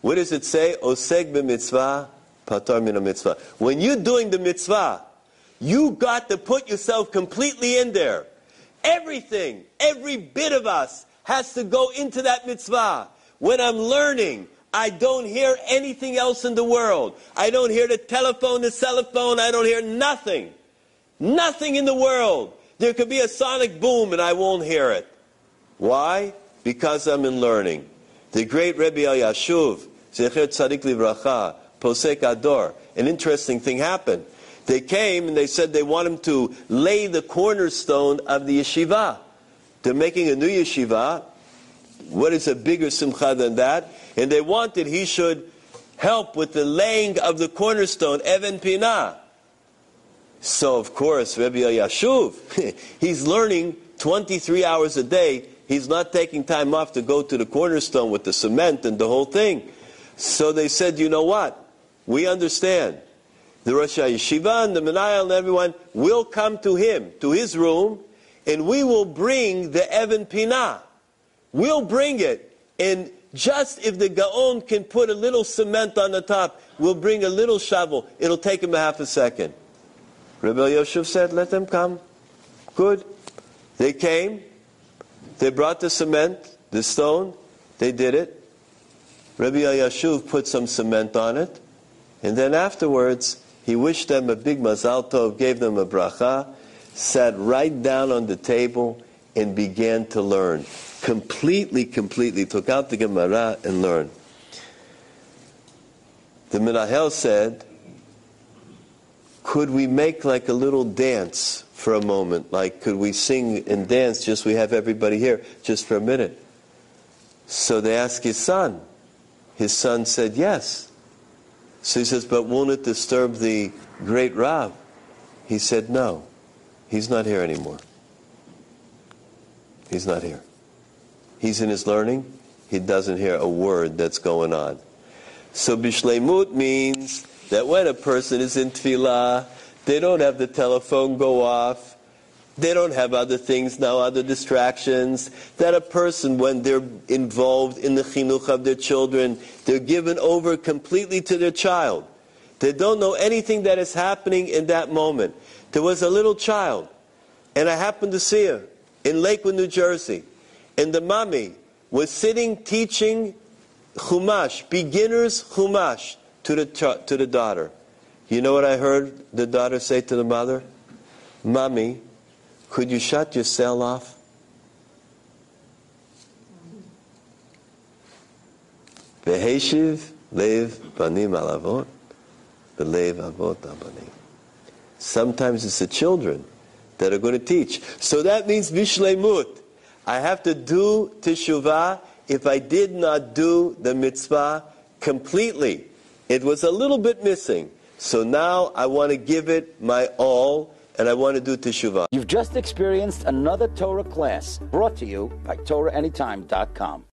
What does it say? Oseg b'mitzvah, patur min hamitzvah. When you're doing the mitzvah, you got to put yourself completely in there. Everything, every bit of us has to go into that mitzvah. When I'm learning, I don't hear anything else in the world. I don't hear the telephone, the cell phone. I don't hear nothing. Nothing in the world. There could be a sonic boom and I won't hear it. Why? Because I'm in learning. The great Rebbe El Yashuv, Zecher Tzadik Livracha, Posek Ador, an interesting thing happened. They came and they said they want him to lay the cornerstone of the yeshiva. They're making a new yeshiva. What is a bigger simcha than that? And they wanted he should help with the laying of the cornerstone, Even Pina. So, of course, Rebbe El Yashuv, he's learning 23 hours a day. He's not taking time off to go to the cornerstone with the cement and the whole thing. So they said, you know what? We understand. The Rosh Yeshiva and the Menahel and everyone will come to him, to his room, and we will bring the Even Pina. We'll bring it. And just if the Gaon can put a little cement on the top, we'll bring a little shovel. It'll take him a half a second. Rebbe El Yashuv said, let them come. Good. They came. They brought the cement, the stone. They did it. Rebbe El Yashuv put some cement on it. And then afterwards, he wished them a big mazal tov, gave them a bracha, sat right down on the table, and began to learn. Completely took out the gemara and learned. The Menahel said, could we make like a little dance for a moment? Like, could we sing and dance, just we have everybody here, just for a minute? So they asked his son. His son said yes. So he says, but won't it disturb the great Rav? He said, no, he's not here anymore. He's not here. He's in his learning. He doesn't hear a word that's going on. So bishleimut means that when a person is in tfilah, they don't have the telephone go off. They don't have other things now, other distractions. That a person, when they're involved in the chinuch of their children, they're given over completely to their child. They don't know anything that is happening in that moment. There was a little child, and I happened to see her in Lakewood, New Jersey. And the mommy was sitting teaching humash, beginner's humash, to the daughter. You know what I heard the daughter say to the mother? Mommy, could you shut your cell off? V'heshiv lev banim alavot, v'lev avot abanim. Sometimes it's the children that are going to teach. So that means vishleimut. I have to do teshuvah if I did not do the mitzvah completely. It was a little bit missing. So now I want to give it my all, and I want to do teshuvah. You've just experienced another Torah class brought to you by TorahAnytime.com.